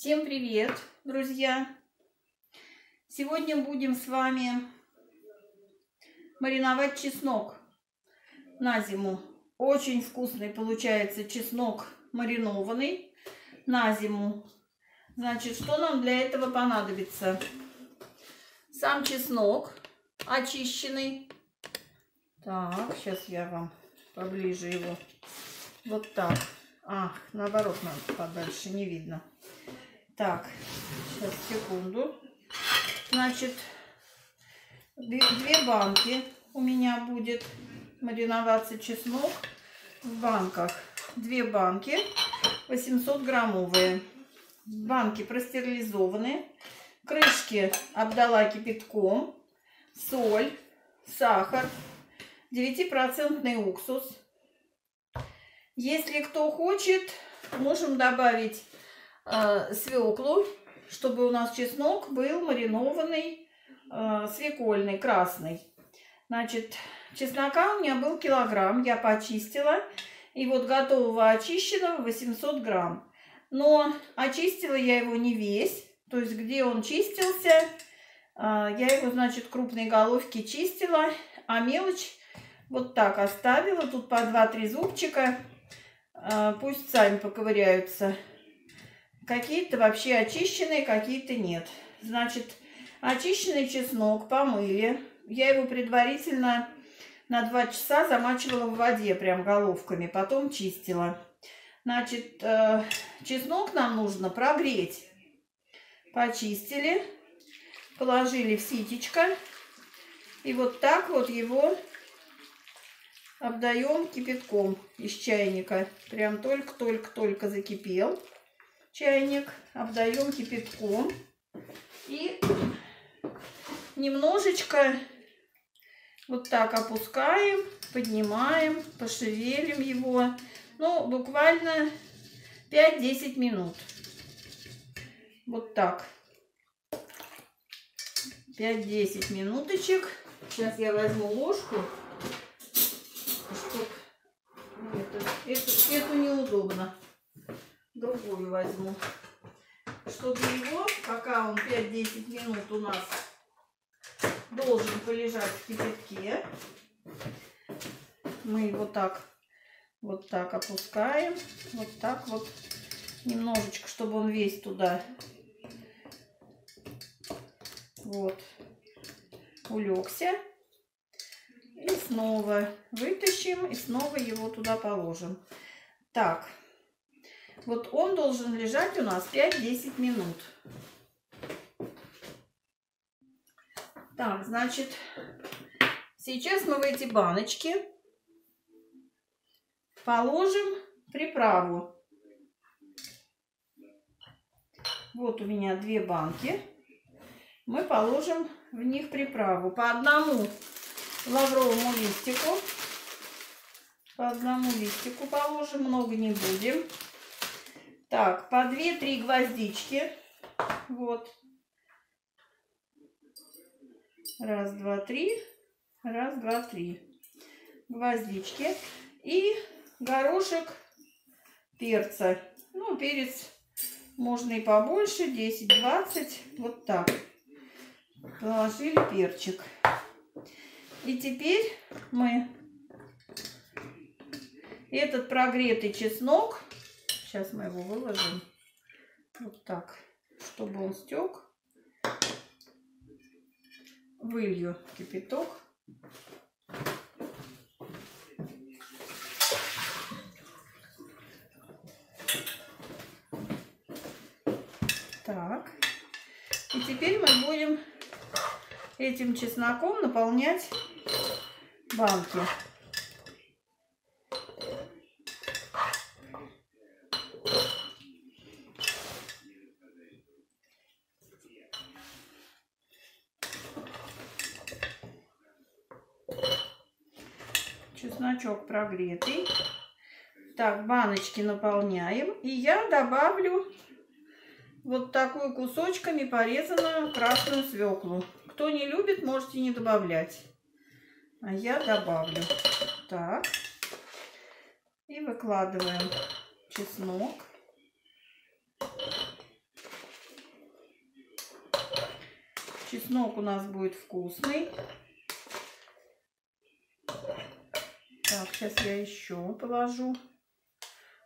Всем привет, друзья! Сегодня будем с вами мариновать чеснок на зиму. Очень вкусный получается чеснок маринованный на зиму. Значит, что нам для этого понадобится? Сам чеснок очищенный. Так, сейчас я вам поближе его. Вот так. А, наоборот, надо подальше, не видно. Так, сейчас, секунду. Значит, две банки у меня будет мариноваться чеснок в банках. Две банки 800-граммовые. Банки простерилизованы. Крышки обдала кипятком. Соль, сахар, 9% уксус. Если кто хочет, можем добавить свеклу, чтобы у нас чеснок был маринованный, свекольный, красный. Значит, чеснока у меня был килограмм, я почистила. И вот готового очищенного 800 грамм. Но очистила я его не весь, то есть где он чистился, я его, значит, крупные головки чистила, а мелочь вот так оставила. Тут по 2-3 зубчика, пусть сами поковыряются. Какие-то вообще очищенные, какие-то нет. Значит, очищенный чеснок помыли. Я его предварительно на 2 часа замачивала в воде, прям головками. Потом чистила. Значит, чеснок нам нужно прогреть. Почистили. Положили в ситечко. И вот так вот его обдаем кипятком из чайника. Прям только-только-только закипел чайник, обдаем кипятком и немножечко вот так опускаем, поднимаем, пошевелим его, ну, буквально 5-10 минут. Вот так. 5-10 минуточек. Сейчас я возьму ложку, чтобы эту неудобно. Другую возьму, чтобы его, пока он 5-10 минут у нас должен полежать в кипятке, мы его вот так опускаем, вот так вот немножечко, чтобы он весь туда вот улегся, и снова вытащим и снова его туда положим. Так. Вот он должен лежать у нас 5-10 минут. Так, значит, сейчас мы в эти баночки положим приправу. Вот у меня две банки. Мы положим в них приправу. По одному лавровому листику. По одному листику положим, много не будем. Так, по 2-3 гвоздички. Вот. Раз, два, три. Раз, два, три. Гвоздички. И горошек перца. Ну, перец можно и побольше. 10-20. Вот так. Положили перчик. И теперь мы этот прогретый чеснок... Сейчас мы его выложим вот так, чтобы он стек. Вылью кипяток. Так. И теперь мы будем этим чесноком наполнять банки. Чесночок прогретый. Так, баночки наполняем. И я добавлю вот такую кусочками порезанную красную свеклу. Кто не любит, можете не добавлять. А я добавлю. Так. И выкладываем чеснок. Чеснок у нас будет вкусный. Так, сейчас я еще положу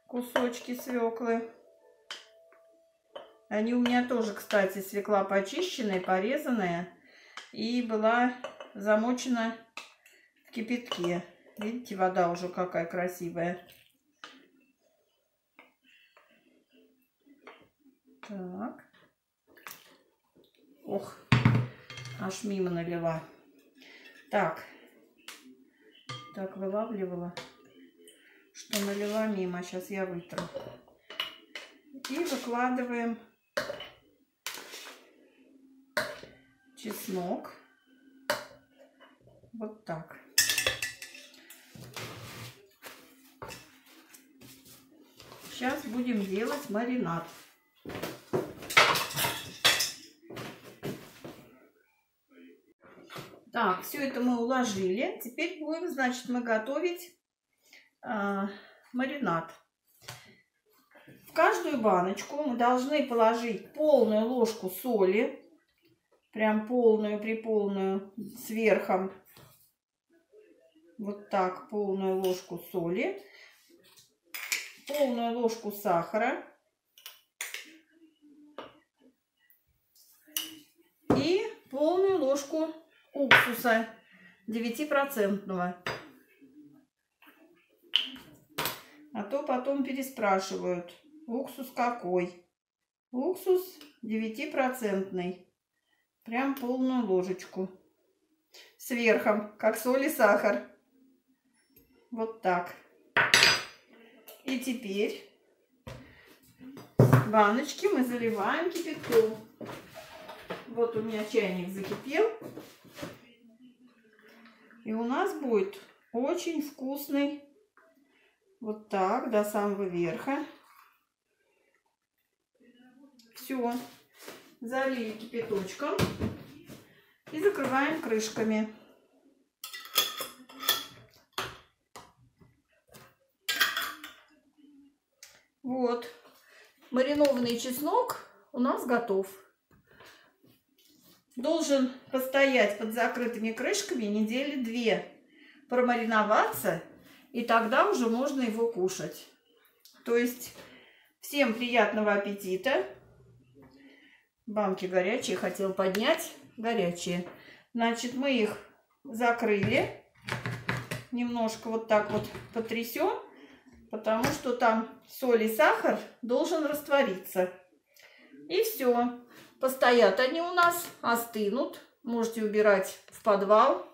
кусочки свеклы. Они у меня тоже, кстати, свекла почищенная, порезанная. И была замочена в кипятке. Видите, вода уже какая красивая. Так. Ох, аж мимо налила. Так. Так, вылавливала, что налила мимо. Сейчас я вытру. И выкладываем чеснок. Вот так. Сейчас будем делать маринад. Так, все это мы уложили. Теперь будем, значит, мы готовить маринад. В каждую баночку мы должны положить полную ложку соли. Прям полную-преполную с верхом. Вот так, полную ложку соли. Полную ложку сахара. И полную ложку уксуса 9%. А то потом переспрашивают, уксус какой. Уксус 9%. Прям полную ложечку. Сверху, как соль и сахар. Вот так. И теперь баночки мы заливаем кипятком. Вот у меня чайник закипел. И у нас будет очень вкусный, вот так, до самого верха. Все. Залили кипяточком и закрываем крышками. Вот. Маринованный чеснок у нас готов. Должен постоять под закрытыми крышками недели 2, промариноваться, и тогда уже можно его кушать. То есть всем приятного аппетита. Банки горячие, хотел поднять, горячие. Значит, мы их закрыли. Немножко вот так вот потрясем, потому что там соль и сахар должен раствориться. И все. Постоят они у нас, остынут. Можете убирать в подвал,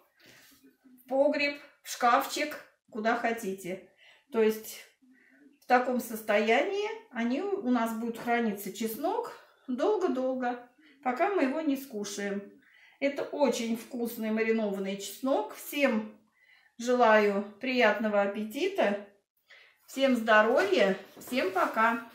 в погреб, в шкафчик, куда хотите. То есть в таком состоянии они у нас будет храниться, чеснок, долго-долго, пока мы его не скушаем. Это очень вкусный маринованный чеснок. Всем желаю приятного аппетита, всем здоровья, всем пока!